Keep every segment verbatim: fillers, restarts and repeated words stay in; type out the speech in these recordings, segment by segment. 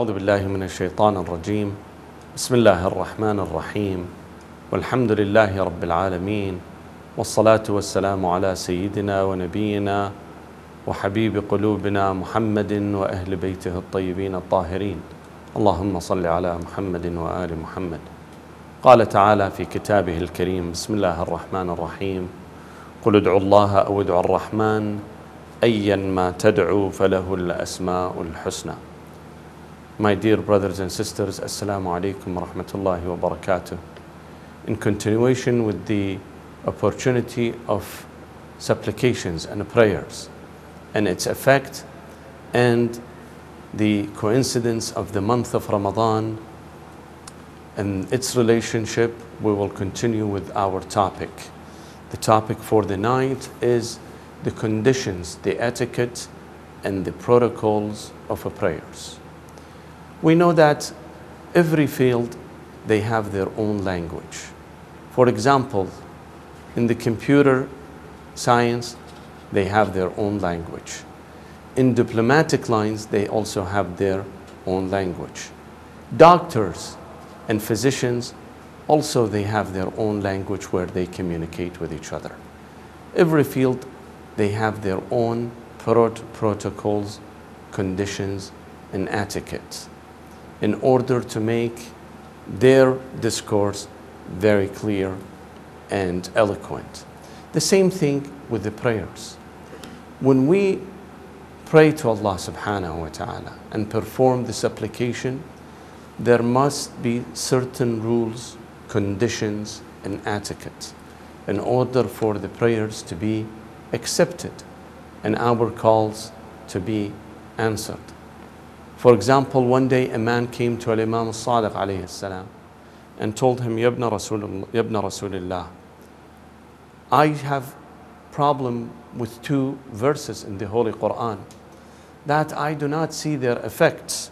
أعوذ بالله من الشيطان الرجيم بسم الله الرحمن الرحيم والحمد لله رب العالمين والصلاة والسلام على سيدنا ونبينا وحبيب قلوبنا محمد وأهل بيته الطيبين الطاهرين اللهم صل على محمد وآل محمد قال تعالى في كتابه الكريم بسم الله الرحمن الرحيم قل ادعوا الله أو ادعوا الرحمن أيا ما تدعو فله الأسماء الحسنى. My dear brothers and sisters, Assalamu alaikum wa rahmatullahi wa barakatuh. In continuation with the opportunity of supplications and prayers and its effect and the coincidence of the month of Ramadan and its relationship, we will continue with our topic. The topic for the night is the conditions, the etiquette and the protocols of prayers. We know that every field, they have their own language. For example, in the computer science, they have their own language. In diplomatic lines, they also have their own language. Doctors and physicians, also they have their own language where they communicate with each other. Every field, they have their own prot- protocols, conditions, and etiquette in order to make their discourse very clear and eloquent. The same thing with the prayers. When we pray to Allah subhanahu wa ta'ala and perform this supplication, there must be certain rules, conditions, and etiquette in order for the prayers to be accepted and our calls to be answered. For example, one day a man came to Imam al-Sadiq alayhi salam and told him, Ya ibna Rasulullah, I have problem with two verses in the Holy Quran that I do not see their effects.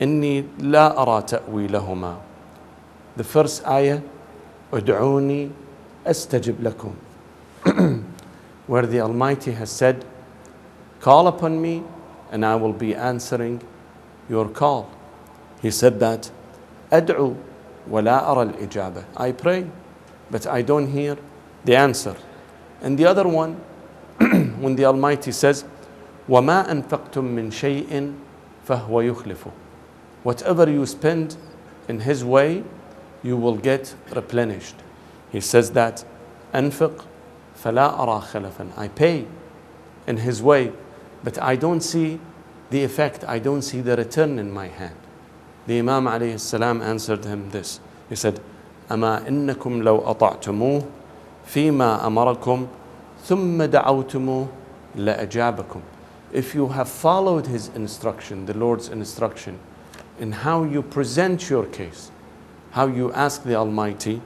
Inni la ara ta'wilahuma. The first ayah, Ud'uni astajib lakum, where the Almighty has said, call upon me and I will be answering your call. He said that, Ad'u wa la ara al-ijabah. I pray, but I don't hear the answer. And the other one, when the Almighty says, وَمَا أَنْفَقْتُم مِّن شَيْءٍ فَهُوَ يُخْلِفُ. Whatever you spend in His way, you will get replenished. He says that, أَنْفِقْ فَلَا أَرَى خَلَفًا. I pay in His way, but I don't see the effect, I don't see the return in my hand. The Imam alayhi salam answered him this. He said, أَمَا إِنَّكُمْ لَوْ أَطَعْتُمُوهُ فيما أمركم ثم دعوتموه لأجابكم. If you have followed His instruction, the Lord's instruction, in how you present your case, how you ask the Almighty,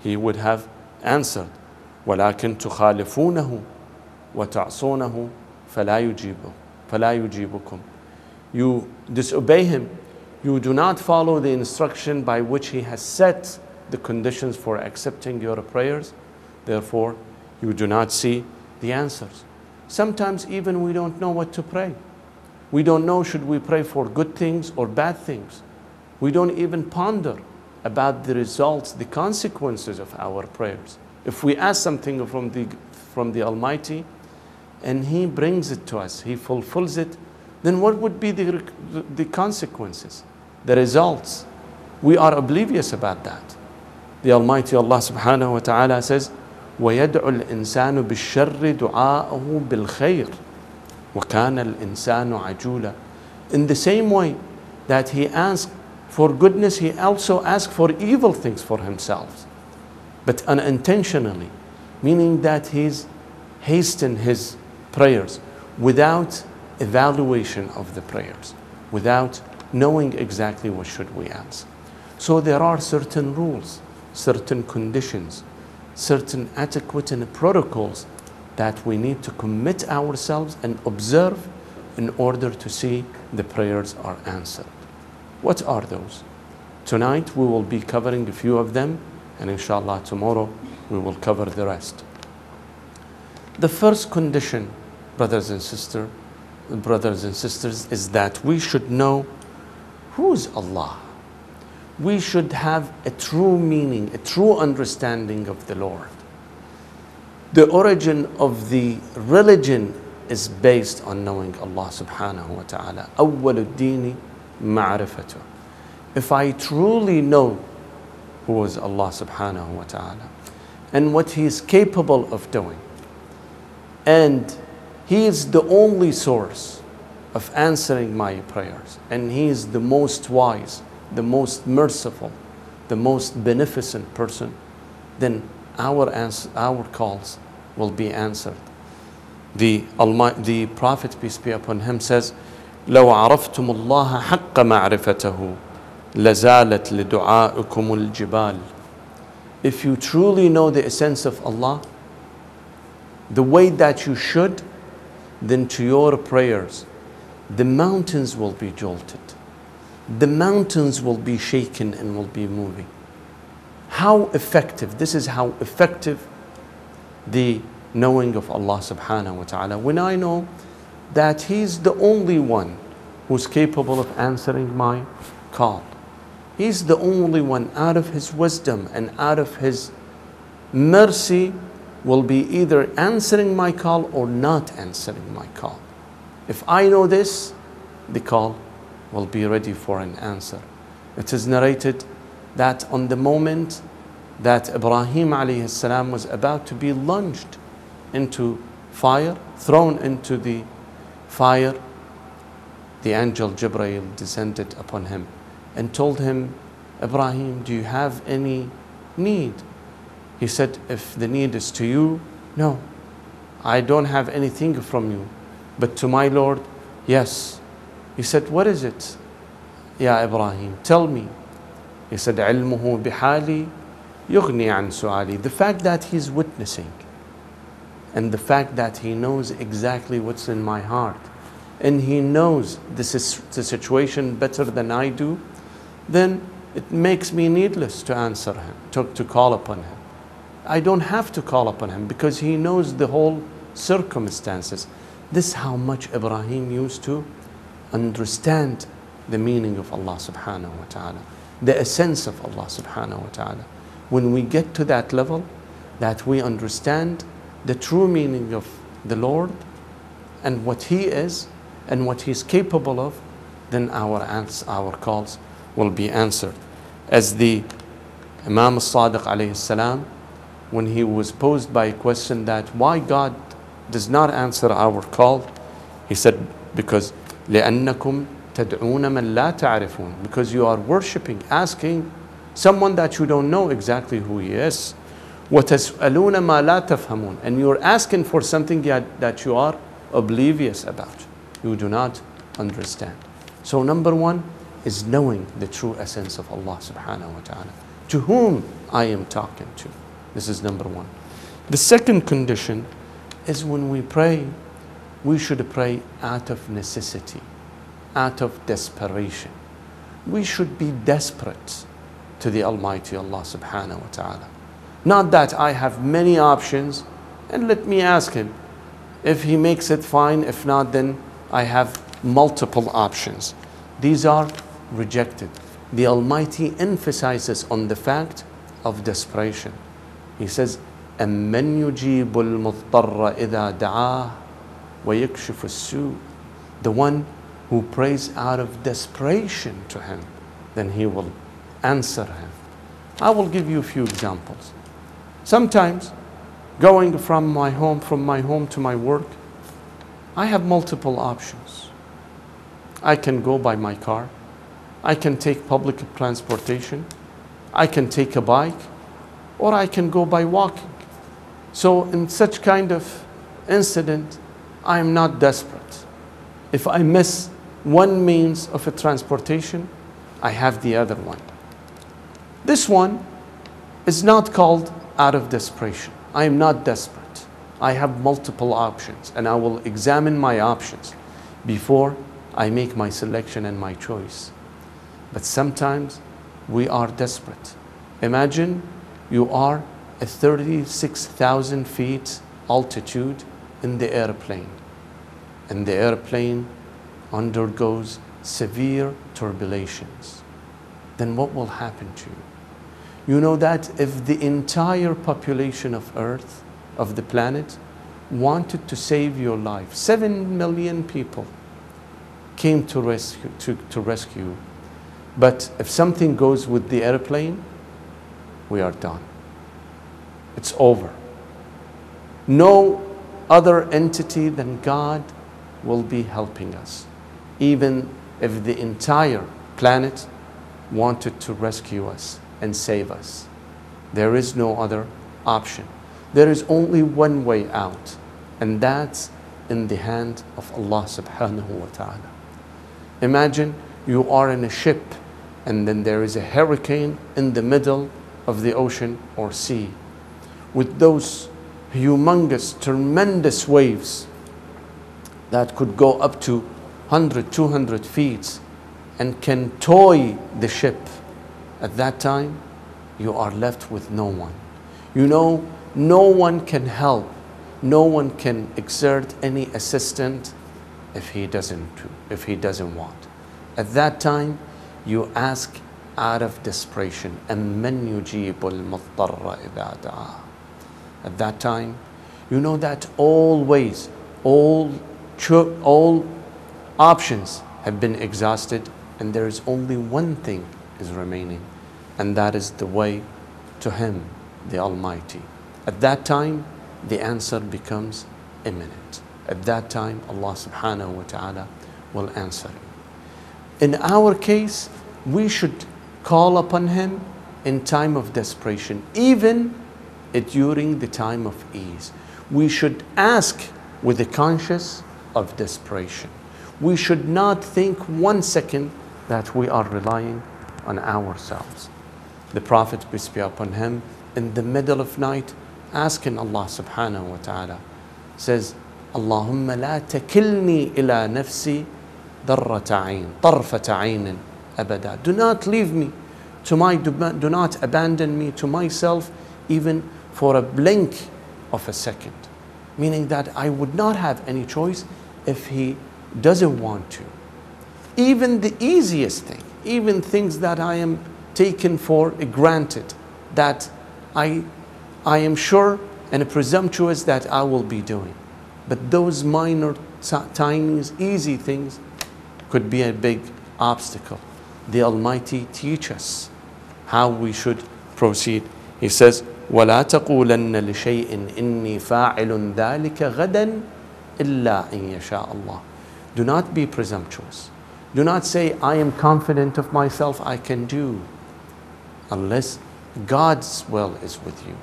He would have answered. ولكن تخالفونه وتعصونه فلا يجيبه فلا يجيبكم. You disobey Him. You do not follow the instruction by which He has set the conditions for accepting your prayers. Therefore, you do not see the answers. Sometimes even we don't know what to pray. We don't know, should we pray for good things or bad things? We don't even ponder about the results, the consequences of our prayers. If we ask something from the, from the Almighty and He brings it to us, He fulfills it, then what would be the, the consequences, the results? We are oblivious about that. The Almighty Allah subhanahu wa ta'ala says, وَيَدْعُ الْإِنسَانُ بِالشَّرِّ دُعَاءَهُ بِالْخَيْرِ وَكَانَ الْإِنسَانُ عَجُولًا. In the same way that He asked for goodness, He also asked for evil things for Himself, but unintentionally, meaning that He's hastening His prayers without evaluation of the prayers, without knowing exactly what should we ask. So there are certain rules, certain conditions, certain adequate and protocols that we need to commit ourselves and observe in order to see the prayers are answered. What are those? Tonight we will be covering a few of them, and inshallah tomorrow we will cover the rest. The first condition, brothers and sisters, brothers and sisters, is that we should know Who's Allah? We should have a true meaning, a true understanding of the Lord. The origin of the religion is based on knowing Allah subhanahu wa ta'ala. أول الدين معرفته. If I truly know who is Allah subhanahu wa ta'ala and what He is capable of doing, and He is the only source of answering my prayers, and He is the most wise, the most merciful, the most beneficent person, then our, answer, our calls will be answered. The, Almighty, the Prophet, peace be upon him, says, لو عرفتم الله حق معرفته لزالت لدعائكم الجبال. If you truly know the essence of Allah the way that you should, then to your prayers the mountains will be jolted. The mountains will be shaken and will be moving. How effective, this is how effective the knowing of Allah subhanahu wa ta'ala. When I know that He's the only one who's capable of answering my call. He's the only one, out of His wisdom and out of His mercy, will be either answering my call or not answering my call. If I know this, the call will be ready for an answer. It is narrated that on the moment that Ibrahim alayhi salam was about to be lunged into fire, thrown into the fire, the angel Jibreel descended upon him and told him, Ibrahim, do you have any need? He said, if the need is to you, no, I don't have anything from you, but to my Lord, yes. He said, what is it, Ya Ibrahim? Tell me. He said, علمه بحالي يغني عن سؤالي. The fact that he's witnessing and the fact that he knows exactly what's in my heart and he knows this is the situation better than I do, then it makes me needless to answer him, to, to call upon him. I don't have to call upon him because he knows the whole circumstances. This is how much Ibrahim used to understand the meaning of Allah subhanahu wa ta'ala, the essence of Allah subhanahu wa ta'ala. When we get to that level that we understand the true meaning of the Lord and what He is and what He is capable of, then our, ans our calls will be answered. As the Imam al-Sadiq alayhi salam, when he was posed by a question that why God does not answer our call, he said, because لأنكم تدعون من لا تعرفون, because you are worshipping, asking someone that you don't know exactly who he is. وتسألون ما لا تفهمون, and you're asking for something that you are oblivious about, you do not understand. So number one is knowing the true essence of Allah subhanahu wa ta'ala, to whom I am talking to. This is number one. The second condition is when we pray, we should pray out of necessity, out of desperation. We should be desperate to the Almighty Allah subhanahu wa ta'ala. Not that I have many options and let me ask Him. If He makes it, fine. If not, then I have multiple options. These are rejected. The Almighty emphasizes on the fact of desperation. He says, أَمَّنْ يُجِيبُ الْمُضْطَرَّ إِذَا دَعَاهُ وَيَكْشِفُ السُّوءَ. The one who prays out of desperation to Him, then He will answer him. I will give you a few examples. Sometimes, going from my home, from my home to my work, I have multiple options. I can go by my car. I can take public transportation. I can take a bike. Or I can go by walking. So in such kind of incident, I am not desperate. If I miss one means of a transportation, I have the other one. This one is not called out of desperation. I am not desperate. I have multiple options, and I will examine my options before I make my selection and my choice. But sometimes we are desperate. Imagine you are at thirty-six thousand feet altitude in the airplane, and the airplane undergoes severe tribulations, then what will happen to you? You know that if the entire population of Earth, of the planet, wanted to save your life, seven million people came to rescue, to, to rescue. But if something goes with the airplane, we are done. It's over. No other entity than God will be helping us, even if the entire planet wanted to rescue us and save us. There is no other option. There is only one way out, and that's in the hand of Allah subhanahu wa ta'ala. Imagine you are in a ship, and then there is a hurricane in the middle of the ocean or sea, with those humongous, tremendous waves that could go up to one hundred, two hundred feet and can toy the ship. At that time, you are left with no one. You know, no one can help. No one can exert any assistance if he doesn't, if he doesn't want. At that time, you ask out of desperation. أَمَّنْ يُجِيبُ الْمُضْطَرَّ إِذَا دَعَاهُ. At that time, you know that all ways, all, all options have been exhausted, and there is only one thing is remaining, and that is the way to Him, the Almighty. At that time, the answer becomes imminent. At that time, Allah subhanahu wa ta'ala will answer you. In our case, we should call upon Him in time of desperation, even during the time of ease. We should ask with the conscience of desperation. We should not think one second that we are relying on ourselves. The Prophet, peace be upon him, in the middle of night, asking Allah subhanahu wa ta'ala, says, Allahumma la takilni ila nafsi darrata ayn, tarfata aynin abada. Do not leave me to my, do not abandon me to myself, even for a blink of a second. Meaning that I would not have any choice if He doesn't want to. Even the easiest thing, even things that I am taken for granted, that I, I am sure and presumptuous that I will be doing. But those minor, tiny, easy things could be a big obstacle. The Almighty teaches us how we should proceed. He says, وَلَا تَقُولَنَّ لِشَيْءٍ إِنِّي فَاعِلٌ ذَلِكَ غَدًا إِلَّا إِنْ يَشَاءَ اللَّهُ. Do not be presumptuous. Do not say, I am confident of myself, I can do, unless God's will is with you.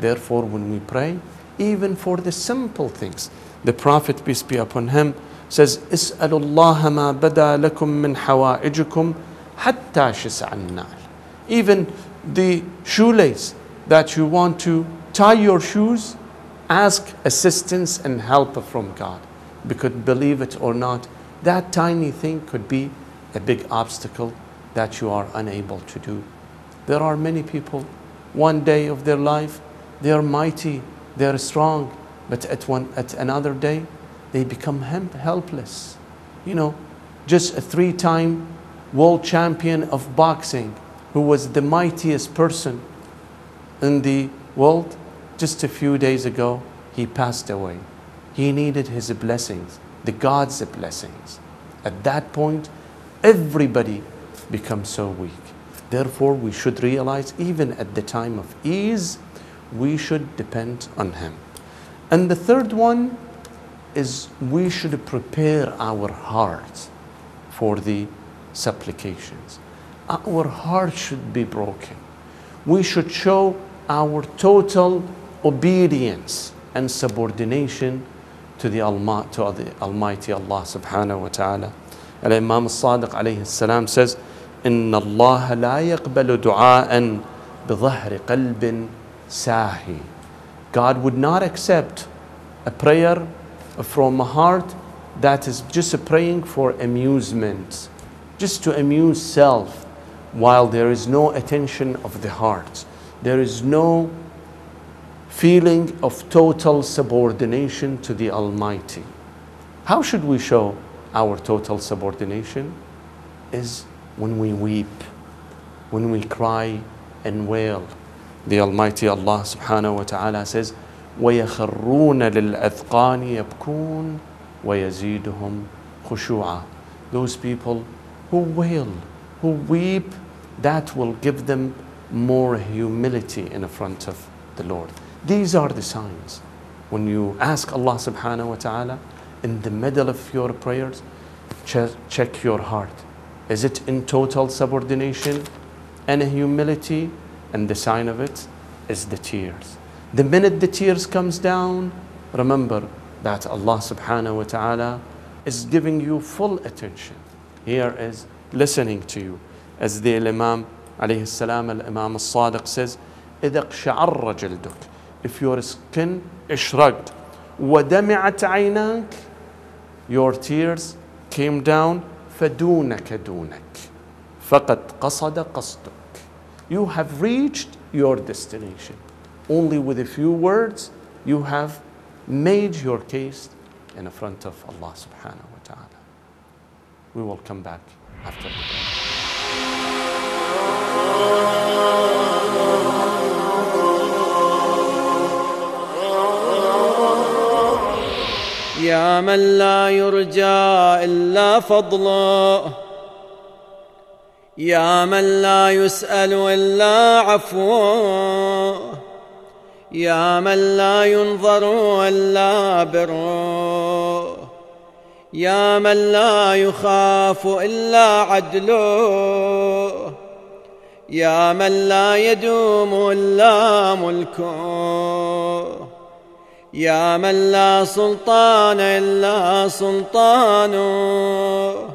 Therefore, when we pray, even for the simple things, the Prophet, peace be upon him, says, اسألوا الله ما بدا لكم من حوائجكم حتى شسع النعل. Even the shoelace that you want to tie your shoes, ask assistance and help from God. Because believe it or not, that tiny thing could be a big obstacle that you are unable to do. There are many people, one day of their life, they are mighty, they are strong, but at, one, at another day, they become helpless. You know, just a three-time world champion of boxing, who was the mightiest person in the world, just a few days ago, he passed away. He needed his blessings, the God's blessings. At that point, everybody becomes so weak. Therefore, we should realize, even at the time of ease, we should depend on Him. And the third one is we should prepare our hearts for the supplications. Our heart should be broken. We should show our total obedience and subordination to the, Alma to the Almighty Allah subhanahu wa ta'ala. And Imam al-Sadiq alayhi salam says, إِنَّ اللَّهَ لَا يَقْبَلُ دُعَاءً بِظَهْرِ قَلْبٍ سَاهِي. God would not accept a prayer from a heart that is just praying for amusement, just to amuse self, while there is no attention of the heart. There is no feeling of total subordination to the Almighty. How should we show our total subordination? is when we weep, when we cry and wail. The Almighty Allah subhanahu wa ta'ala says, وَيَخَرُّونَ لِلْأَذْقَانِ يَبْكُونَ وَيَزِيدُهُمْ خُشُوعًا. Those people who wail, who weep, that will give them more humility in front of the Lord. These are the signs. When you ask Allah subhanahu wa ta'ala in the middle of your prayers, ch- check your heart. Is it in total subordination and humility? And the sign of it is the tears. The minute the tears comes down, remember that Allah subhanahu wa ta'ala is giving you full attention. Here is listening to you. As the Imam alayhi salam, Imam al-Sadiq says, إِذَا اقْشَعَرَّ جَلْدُكَ, if your skin is shrugged, وَدَمِعَتْ عَيْنَاكَ, your tears came down, فَدُونَكَ دُونَكَ فَقَدْ قَصَدَ قَصْدُكَ, you have reached your destination. Only with a few words, you have made your case in front of Allah subhanahu wa ta'ala. We will come back after the break. يا من لا يرجى إلا فضله, يا من لا يسأل إلا عفوه, يا من لا ينظر إلا بره, يا من لا يخاف إلا عدله, يا من لا يدوم إلا ملكه, يا من لا سلطان إلا سلطانه,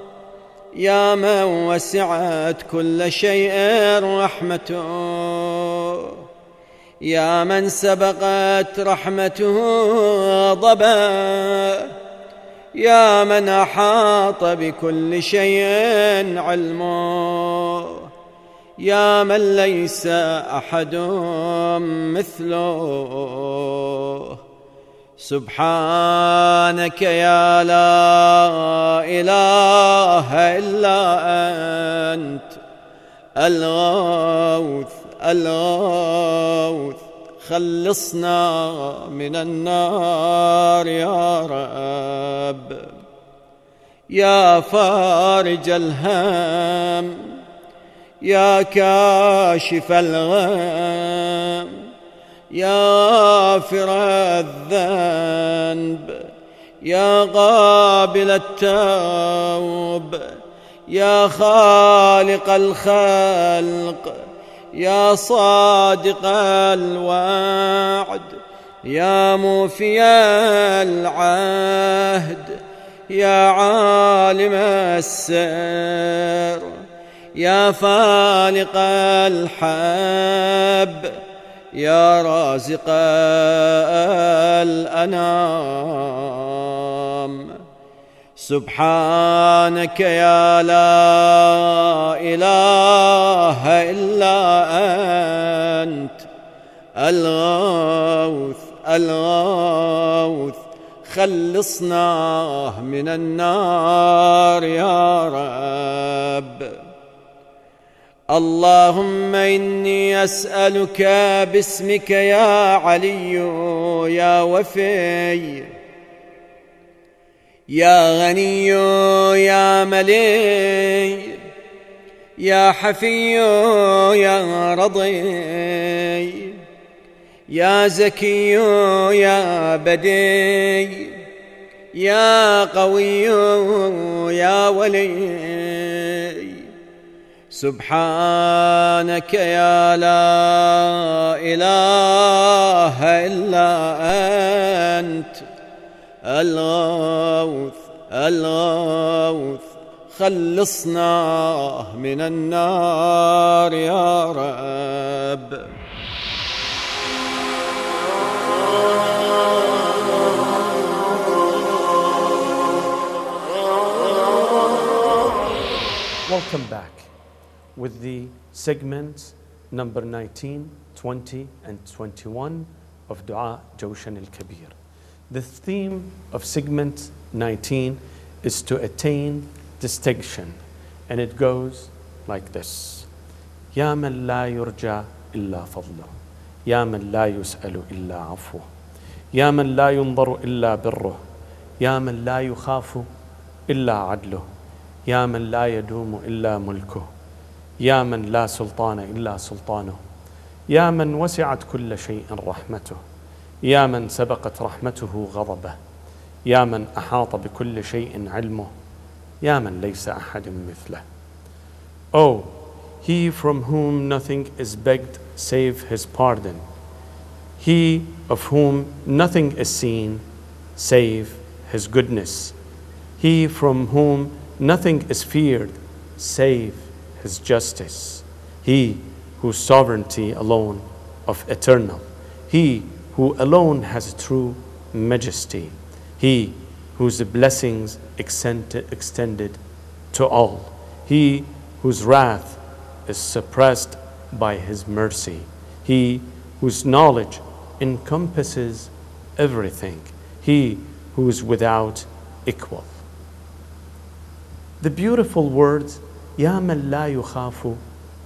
يا من وسعت كل شيء رحمته, يا من سبقت رحمته غضبه, يا من أحاط بكل شيء علمه, يا من ليس أحد مثله. سبحانك يا لا إله إلا أنت الغوث الغوث خلصنا من النار يا رب, يا فارج الهم, يا كاشف الغم, يا غافر الذنب, يا قابل التوب, يا خالق الخلق, يا صادق الوعد, يا موفي العهد, يا عالم السر, يا فالق الحب, يا رازق الأنام. سبحانك يا لا إله إلا أنت الغوث الغوث خلصنا من النار يا رب. اللهم إني أسألك باسمك يا علي يا وفي يا غني يا ملي يا حفي يا رضي يا زكي يا بدي يا قوي يا ولي. سبحانك يا لا إله إلا أنت الغوث الغوث خلصنا من النار يا رب. Welcome back with the segments number nineteen, twenty, and twenty-one of Dua Joshan Al-Kabir. The theme of segment nineteen is to attain distinction And it goes like this. Ya man la yurja illa fadla. Ya man la yus'alu illa afu. Ya man la yundaru illa birruh. Ya man la yukhafu illa adluh. Ya man la yadumu illa mulkuh. Ya man la sultana illa sultanuh. Ya man wasi'at kulla shay'in rahmatuh. Ya man sabaqat rahmatuhu ghadabah. Ya man ahata bi kulli shay'in ilmuh. Ya man laysa ahadun mithlah. Oh, he from whom nothing is begged save his pardon. He of whom nothing is seen save his goodness. He from whom nothing is feared save his justice. He whose sovereignty alone of eternal. He who alone has true majesty. He whose blessings extended to all. He whose wrath is suppressed by his mercy. He whose knowledge encompasses everything. He who is without equal. The beautiful words, Ya man la yukhafu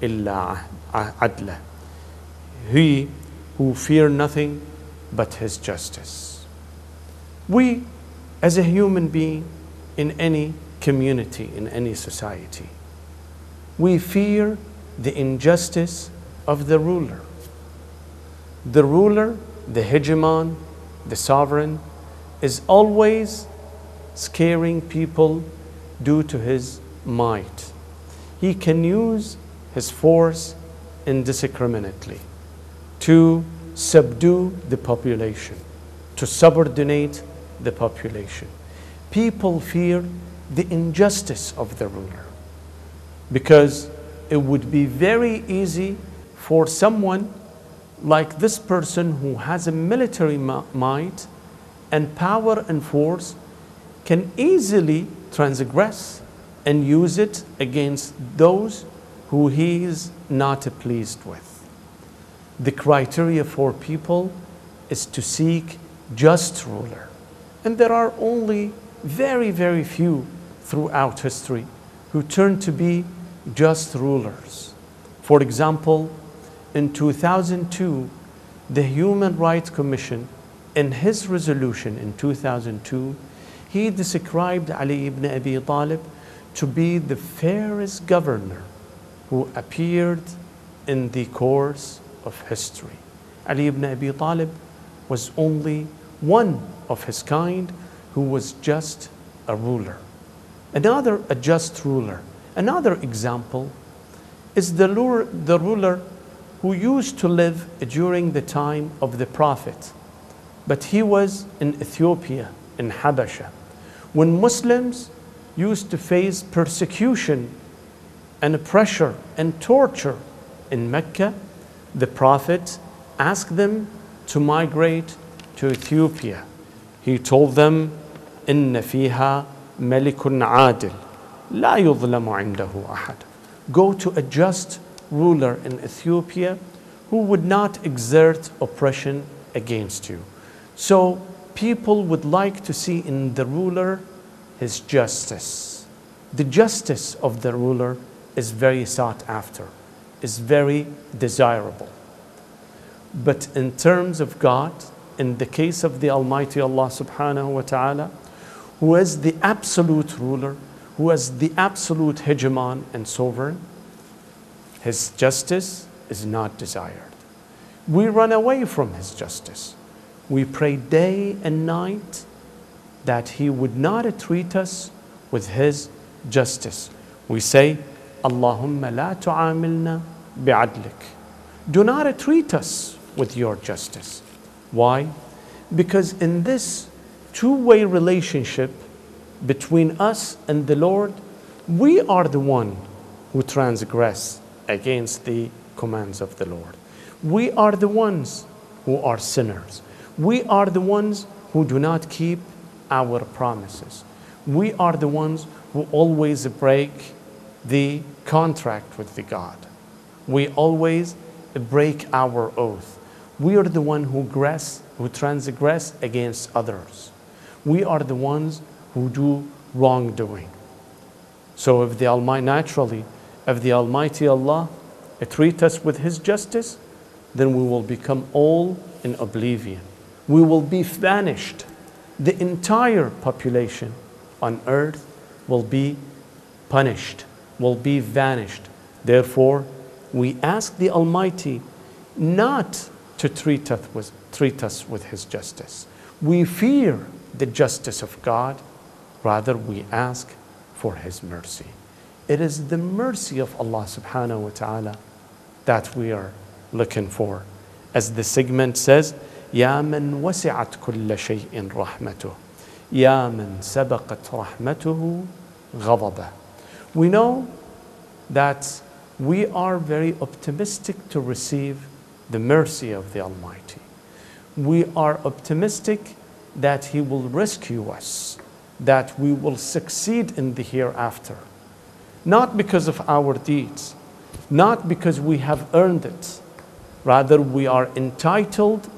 illa adla. He who fear nothing but his justice. We, as a human being, in any community, in any society, we fear the injustice of the ruler. The ruler, the hegemon, the sovereign, is always scaring people due to his might. He can use his force indiscriminately to subdue the population, to subordinate the population. People fear the injustice of the ruler because it would be very easy for someone like this person who has a military might and power and force can easily transgress and use it against those who he is not pleased with. The criteria for people is to seek just ruler. And there are only very, very few throughout history who turn to be just rulers. For example, in two thousand two, the Human Rights Commission, in his resolution in two thousand two, he described Ali ibn Abi Talib to be the fairest governor who appeared in the course of history. Ali ibn Abi Talib was only one of his kind who was just a ruler. Another a just ruler. Another example is the ruler who used to live during the time of the Prophet, but he was in Ethiopia, in Habasha, when Muslims used to face persecution and pressure and torture in Mecca. The Prophet asked them to migrate to Ethiopia. He told them, إِنَّ فِيهَا مَلِكٌ عَادِلٌ لَا يُظْلَمُ عِنْدَهُ أَحَدٌ. Go to a just ruler in Ethiopia who would not exert oppression against you. So people would like to see in the ruler his justice. The justice of the ruler is very sought after, is very desirable. But in terms of God, in the case of the Almighty Allah subhanahu wa ta'ala, who is the absolute ruler, who is the absolute hegemon and sovereign, his justice is not desired. We run away from his justice. We pray day and night that he would not treat us with his justice. We say, Allahumma la tu'amilna bi'adlik. Do not treat us with your justice. Why? Because in this two-way relationship between us and the Lord, we are the one who transgress against the commands of the Lord. We are the ones who are sinners. We are the ones who do not keep our promises. We are the ones who always break the contract with the God. We always break our oath. We are the one who, grass, who transgress against others. We are the ones who do wrongdoing. So if the Almighty, naturally, if the Almighty Allah treats us with His justice, then we will become all in oblivion. We will be vanished. The entire population on earth will be punished, will be vanished. Therefore, we ask the Almighty not to treat us with, treat us with His justice. We fear the justice of God, rather we ask for His mercy. It is the mercy of Allah subhanahu wa ta'ala that we are looking for. As the segment says, يَا مَنْ وَسِعَتْ كُلَّ شَيْءٍ رَحْمَتُهُ يَا مَنْ سَبَقَتْ رَحْمَتُهُ غَضَبَهُ. We know that we are very optimistic to receive the mercy of the Almighty. We are optimistic that He will rescue us, that we will succeed in the hereafter. Not because of our deeds, not because we have earned it. Rather, we are entitled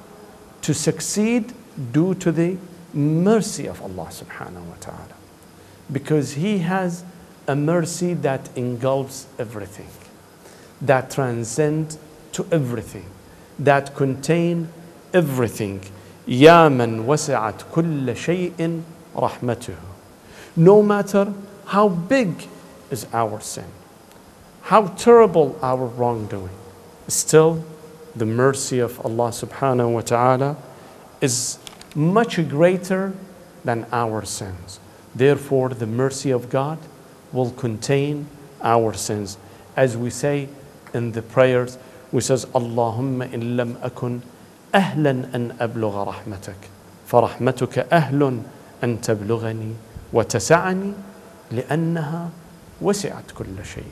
to succeed due to the mercy of Allah subhanahu wa ta'ala. Because He has a mercy that engulfs everything, that transcends to everything, that contains everything. يَا مَنْ وَسِعَتْ كُلَّ شَيْءٍ رَحْمَتُهُ. No matter how big is our sin, how terrible our wrongdoing, still the mercy of Allah subhanahu wa ta'ala is much greater than our sins. Therefore, the mercy of God will contain our sins. As we say in the prayers, we says, Allahumma in lam akun ahlan an ablugha rahmatak, farahmatuka ahlun an tablughani wa tasa'ani li'annaha wasi'at kulla shay.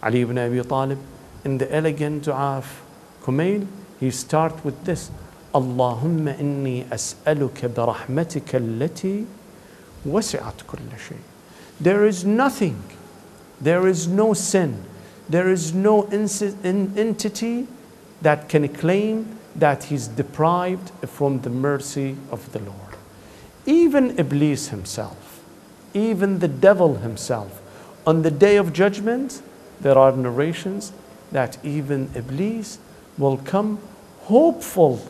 Ali ibn Abi Talib, in the elegant dua of Kumail, he starts with this, Allahumma inni as'aluka birahmatika allati wasi'at kulla shay. There is nothing, there is no sin, there is no entity that can claim that he's deprived from the mercy of the Lord. Even Iblis himself, even the devil himself, on the day of judgment, there are narrations that even Iblis will come hopeful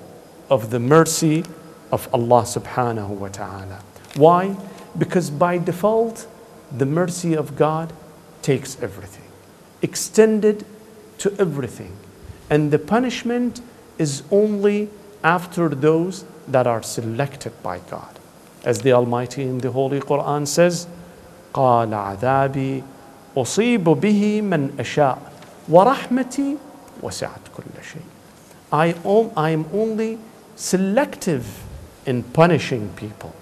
of the mercy of Allah subhanahu wa ta'ala. Why? Because by default, the mercy of God takes everything, extended to everything. And the punishment is only after those that are selected by God. As the Almighty in the Holy Quran says, قَالَ عَذَابِي أُصِيبُ بِهِ مَنْ أَشَاءَ وَرَحْمَتِي وَسِعَتْ كُلَّ شَيْءٍ. I am, I am only selective in punishing people,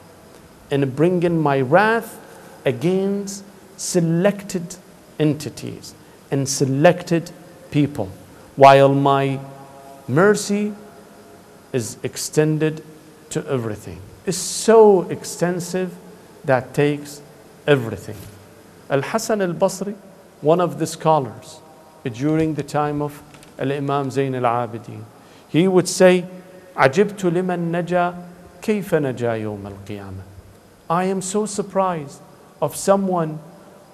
in bringing my wrath against selected entities and selected people, while my mercy is extended to everything. It's so extensive that takes everything. Al-Hasan al-Basri, one of the scholars during the time of Al-Imam Zayn al-Abideen, he would say, "Ajibtu liman naja kayfa naja yawm al-qiyamah." I am so surprised of someone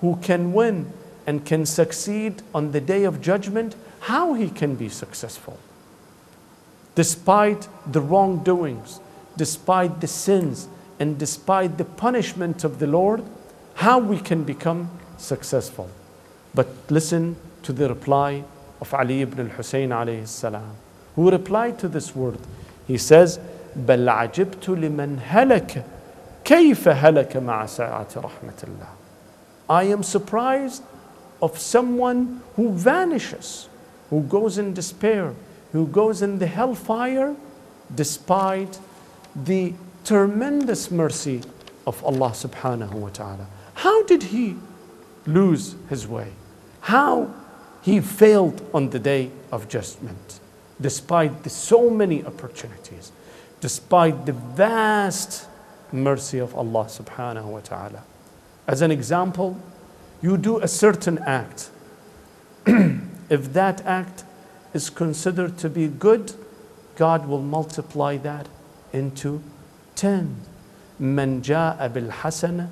who can win and can succeed on the day of judgment, how he can be successful despite the wrongdoings, despite the sins, and despite the punishment of the Lord, how we can become successful. But listen to the reply of Ali ibn al-Hussein alayhi salam, who replied to this word. He says, بَلْ عَجِبْتُ لِمَنْ هَلَكَ كَيْفَ هَلَكَ مَعَ سَاعَةِ رَحْمَةِ اللَّهِ. I am surprised of someone who vanishes, who goes in despair, who goes in the hellfire, despite the tremendous mercy of Allah subhanahu wa ta'ala. How did he lose his way? How he failed on the day of judgment, despite the so many opportunities, despite the vast mercy of Allah subhanahu wa ta'ala. As an example, you do a certain act. If that act is considered to be good, God will multiply that into ten. Man jaa bil hasana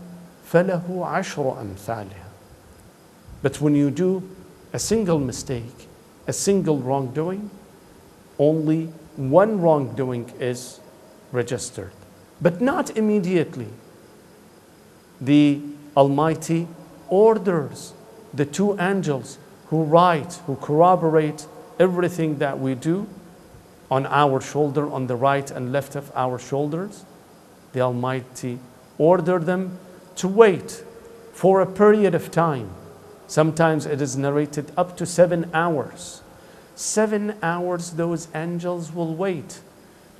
falahu ashru amthaliha. But when you do a single mistake, a single wrongdoing, only one wrongdoing is registered, but not immediately. The Almighty orders the two angels who write, who corroborate everything that we do on our shoulder, on the right and left of our shoulders. The Almighty ordered them to wait for a period of time. Sometimes it is narrated up to seven hours. Seven hours those angels will wait.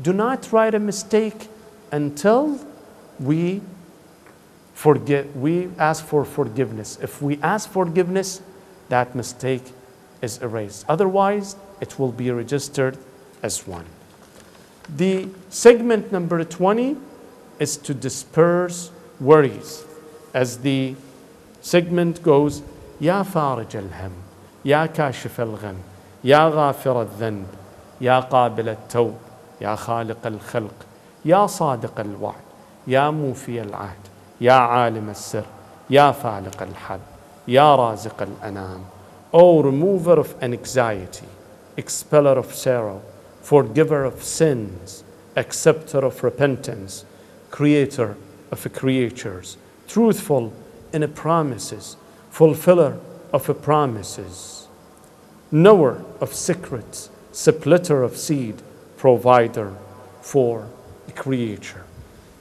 Do not write a mistake until we forget, we ask for forgiveness. If we ask forgiveness, that mistake is erased. Otherwise, it will be registered as one. The segment number twenty is to disperse worries. As the segment goes, Ya Farij al-Ham, Ya Kashif al-Gham, Ya Ghafir al-Dhanb, Ya Qabil al-Tawb, Ya Khaliq al-Khalq, Ya Sadiq al-Wa'd, Ya Mufi al-Ahd, Ya Alim al-Sir, Ya Faliq al-Hab, Ya Raziq al-Anam. O remover of anxiety, expeller of sorrow, forgiver of sins, acceptor of repentance, creator of creatures, truthful in promises, fulfiller of promises, knower of secrets, splitter of seed, provider for a creature.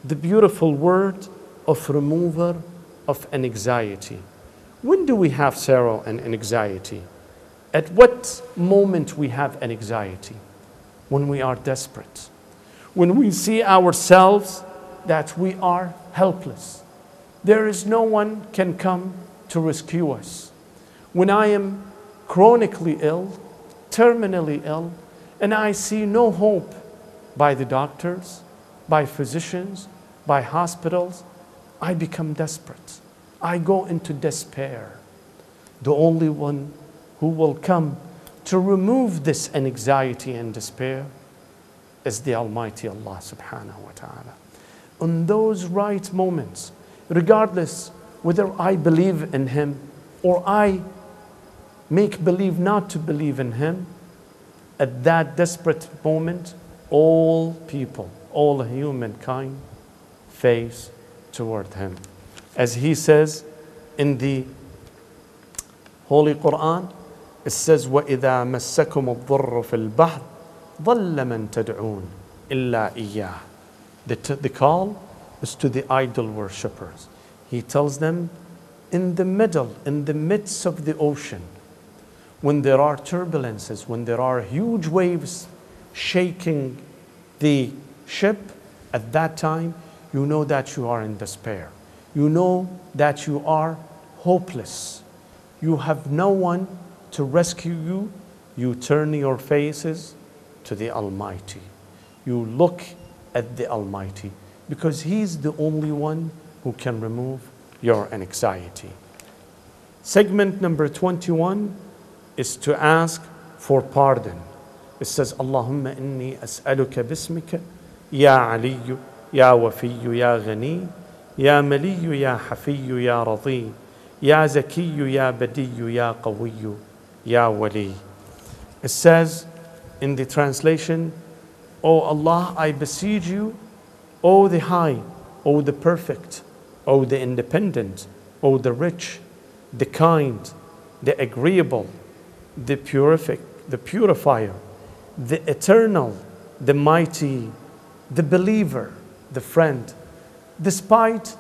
The beautiful word of remover of anxiety. When do we have sorrow and anxiety? At what moment we have anxiety? When we are desperate. When we see ourselves that we are helpless. There is no one can come to rescue us. When I am chronically ill, terminally ill, and I see no hope by the doctors, by physicians, by hospitals, I become desperate. I go into despair. The only one who will come to remove this anxiety and despair is the Almighty Allah subhanahu wa ta'ala. In those right moments, regardless whether I believe in Him or I make believe not to believe in Him, at that desperate moment, all people, all humankind face toward Him. As He says in the Holy Quran, it says, وَإِذَا مَسَّكُمُ الضُّرُّ فِي الْبَحْرِ ضَلَّ مَن تَدْعُونَ إِلَّا إِيَّاهُ. The, the call is to the idol worshippers. He tells them, in the middle, in the midst of the ocean, when there are turbulences, when there are huge waves shaking the ship, at that time, you know that you are in despair. You know that you are hopeless. You have no one to rescue you. You turn your faces to the Almighty. You look at the Almighty, because He's the only one who can remove your anxiety. Segment number twenty-one is to ask for pardon. It says, Allahumma inni as'aluka bismika, ya aliyu, ya wafiyu, ya ghani, ya maliyu, ya hafiyu, ya radhi, ya zakiyu, ya badiyu, ya qawiyu, ya wali. It says in the translation, O Allah, I beseech you, O the high, O the perfect, O the independent, O the rich, the kind, the agreeable, the purific, the purifier, the eternal, the mighty, the believer, the friend. Despite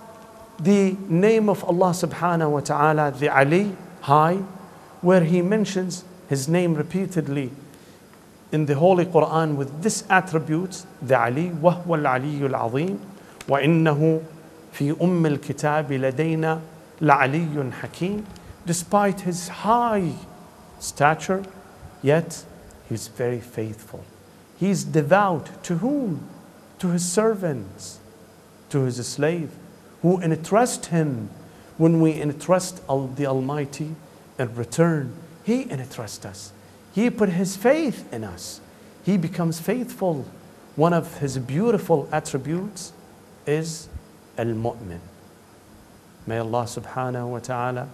the name of Allah subhanahu wa ta'ala, the Ali, high, where He mentions His name repeatedly in the Holy Quran with this attribute, the Ali, وَهُوَ الْعَلِيُّ الْعَظِيمُ وَإِنَّهُ فِي أُمِّ الْكِتَابِ لَدَيْنَا لَعَلِيٌّ حَكِيمٌ. Despite His high stature, yet He's very faithful. He's devout. To whom? To His servants, to His slave, who entrust Him. When we entrust the Almighty in return, He entrusts us. He put His faith in us. He becomes faithful. One of His beautiful attributes is Al-Mu'min. May Allah subhanahu wa ta'ala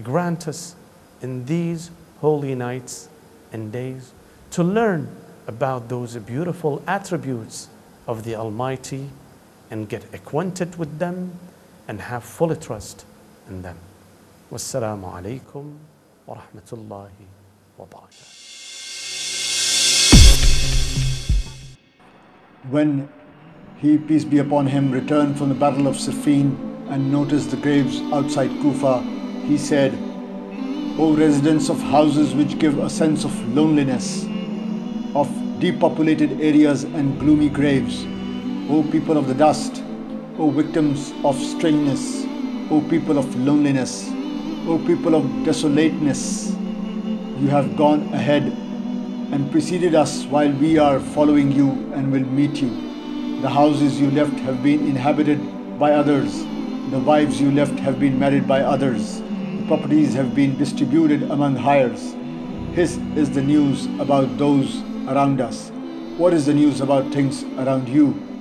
grant us in these holy nights and days to learn about those beautiful attributes of the Almighty and get acquainted with them and have full trust in them. Wassalamu alaikum wa rahmatullahi wa barakatuh. When he, peace be upon him, returned from the battle of Siffin and noticed the graves outside Kufa, he said, "O residents of houses which give a sense of loneliness, of depopulated areas and gloomy graves, O people of the dust, O victims of strangeness, O people of loneliness, O people of desolateness, you have gone ahead and preceded us while we are following you and will meet you. The houses you left have been inhabited by others. The wives you left have been married by others. The properties have been distributed among hires. This is the news about those around us. What is the news about things around you?